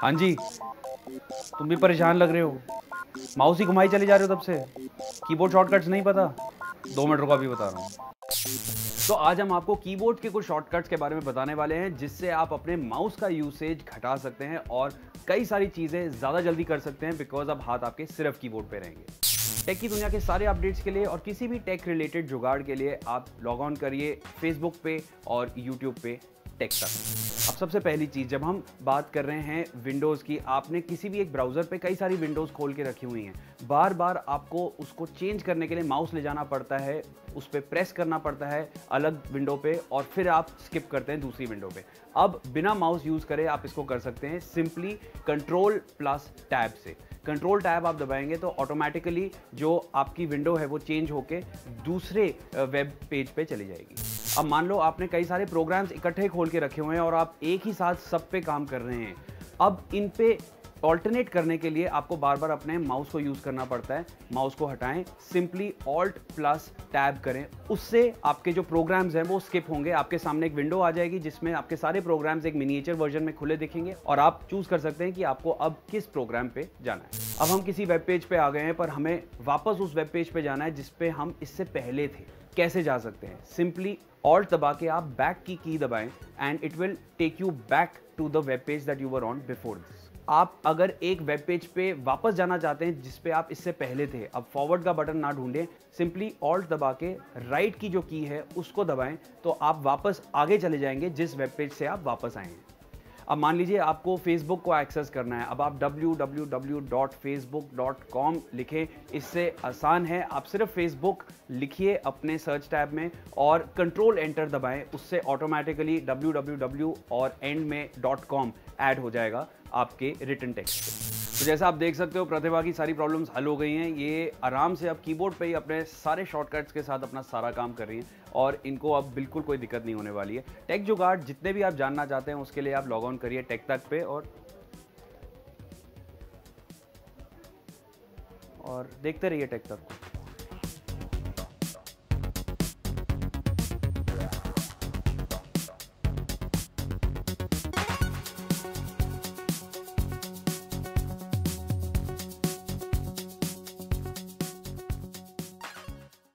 हाँ जी, तुम भी परेशान लग रहे हो। माउस ही घुमाई चले जा रहे हो तब से। कीबोर्ड शॉर्टकट्स नहीं पता? 2 मिनट रुको, अभी बता रहा हूँ। तो आज हम आपको कीबोर्ड के कुछ शॉर्टकट्स के बारे में बताने वाले हैं, जिससे आप अपने माउस का यूसेज घटा सकते हैं और कई सारी चीज़ें ज़्यादा जल्दी कर सकते हैं, बिकॉज अब हाथ आपके सिर्फ कीबोर्ड पे रहेंगे। टेक की दुनिया के सारे अपडेट्स के लिए और किसी भी टेक रिलेटेड जुगाड़ के लिए आप लॉग ऑन करिए फेसबुक पे और यूट्यूब पे टेक तक। अब सबसे पहली चीज़, जब हम बात कर रहे हैं विंडोज़ की, आपने किसी भी एक ब्राउज़र पे कई सारी विंडोज़ खोल के रखी हुई हैं। बार बार आपको उसको चेंज करने के लिए माउस ले जाना पड़ता है, उस पर प्रेस करना पड़ता है अलग विंडो पे, और फिर आप स्किप करते हैं दूसरी विंडो पे। अब बिना माउस यूज़ करे आप इसको कर सकते हैं सिंपली Ctrl+Tab से। कंट्रोल टैब आप दबाएंगे तो ऑटोमेटिकली जो आपकी विंडो है वो चेंज होके दूसरे वेब पेज पे चली जाएगी। अब मान लो आपने कई सारे प्रोग्राम्स इकट्ठे खोल के रखे हुए हैं और आप एक ही साथ सब पे काम कर रहे हैं। अब इन पे ऑल्टरनेट करने के लिए आपको बार बार अपने माउस को यूज़ करना पड़ता है। माउस को हटाएं, सिंपली Alt+Tab करें, उससे आपके जो प्रोग्राम्स हैं वो स्किप होंगे। आपके सामने एक विंडो आ जाएगी जिसमें आपके सारे प्रोग्राम्स एक मिनिएचर वर्जन में खुले दिखेंगे और आप चूज़ कर सकते हैं कि आपको अब किस प्रोग्राम पे जाना है। अब हम किसी वेब पेज पे आ गए हैं, पर हमें वापस उस वेब पेज पे जाना है जिसपे हम इससे पहले थे। कैसे जा सकते हैं? सिंपली Alt दबा के आप बैक की key दबाएं and it will take you back to the web page that you were on before this. आप अगर एक वेब पेज पे वापस जाना चाहते हैं जिस पे आप इससे पहले थे, अब फॉरवर्ड का बटन ना ढूंढें, सिंपली Alt दबा के राइट की जो की है उसको दबाएं तो आप वापस आगे चले जाएंगे जिस वेब पेज से आप वापस आए हैं। अब मान लीजिए आपको फेसबुक को एक्सेस करना है, अब आप www.facebook.com लिखें। इससे आसान है, आप सिर्फ फेसबुक लिखिए अपने सर्च टैब में और Ctrl+Enter दबाएं, उससे ऑटोमेटिकली www और एंड में .com ऐड हो जाएगा आपके रिटन टेक्स्ट पे। तो जैसा आप देख सकते हो, प्रतिभा की सारी प्रॉब्लम्स हल हो गई हैं। ये आराम से अब कीबोर्ड पे ही अपने सारे शॉर्टकट्स के साथ अपना सारा काम कर रही हैं और इनको अब बिल्कुल कोई दिक्कत नहीं होने वाली है। टेक जुगाड़ जितने भी आप जानना चाहते हैं उसके लिए आप लॉग ऑन करिए टेक तक पे और देखते रहिए टेक तक को।